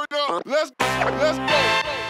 Word up. Let's go.